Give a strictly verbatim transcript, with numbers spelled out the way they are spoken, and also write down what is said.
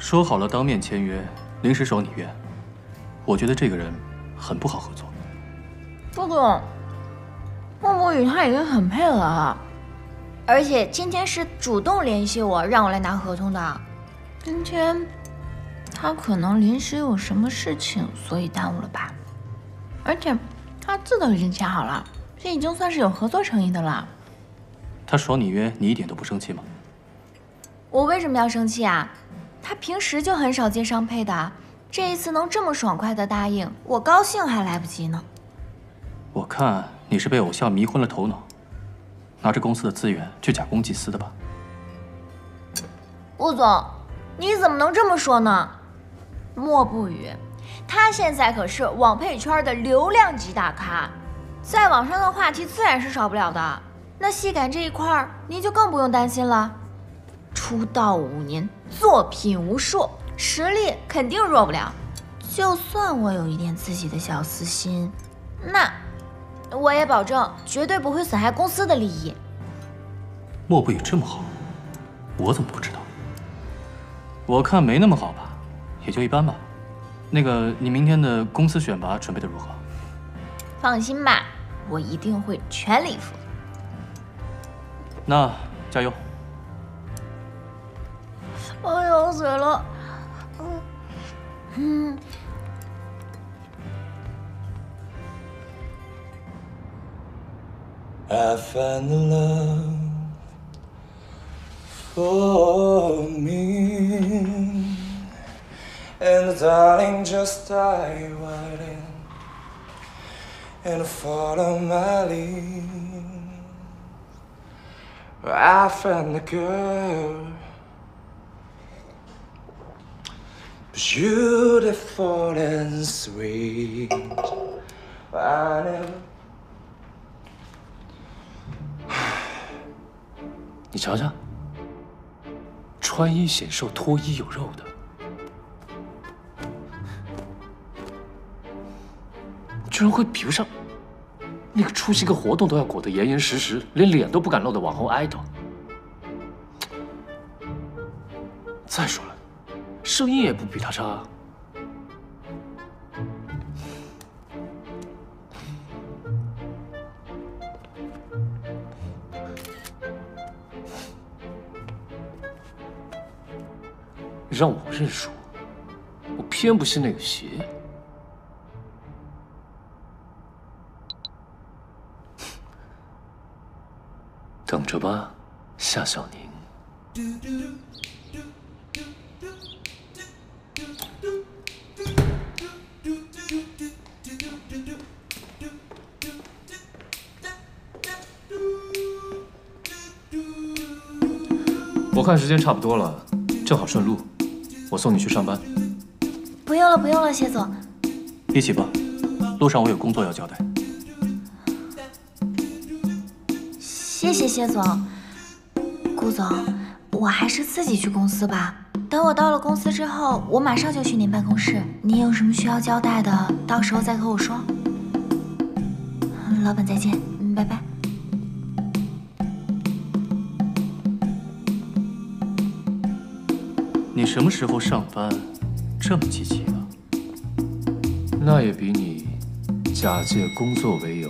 说好了当面签约，临时守你约，我觉得这个人很不好合作。顾总，莫莫与他已经很配了啊，而且今天是主动联系我，让我来拿合同的。今天他可能临时有什么事情，所以耽误了吧？而且他字都已经签好了，这已经算是有合作诚意的了。他爽你约，你一点都不生气吗？ 我为什么要生气啊？他平时就很少接商配的，这一次能这么爽快的答应，我高兴还来不及呢。我看你是被偶像迷昏了头脑，拿着公司的资源去假公济私的吧。顾总，你怎么能这么说呢？莫不语，他现在可是网配圈的流量级大咖，在网上的话题自然是少不了的。那戏感这一块，您就更不用担心了。 出道五年，作品无数，实力肯定弱不了。就算我有一点自己的小私心，那我也保证绝对不会损害公司的利益。莫不语这么好，我怎么不知道？我看没那么好吧，也就一般吧。那个，你明天的公司选拔准备的如何？放心吧，我一定会全力以赴。那加油！ 我有水了，嗯嗯。I found the love for me, and darling, just die waiting and follow my lead. I found the girl. Beautiful and sweet, I never. 你瞧瞧，穿衣显瘦，脱衣有肉的，居然会比不上那个出席个活动都要裹得严严实实，连脸都不敢露的网红 idol。再说了。 声音也不比他差啊！让我认输，我偏不信那个邪。等着吧，夏小宁。 我看时间差不多了，正好顺路，我送你去上班。不用了，不用了，谢总。一起吧，路上我有工作要交代。谢谢谢总，顾总，我还是自己去公司吧。等我到了公司之后，我马上就去您办公室。您有什么需要交代的，到时候再和我说。老板再见，拜拜。 你什么时候上班这么积极呢？那也比你假借工作为由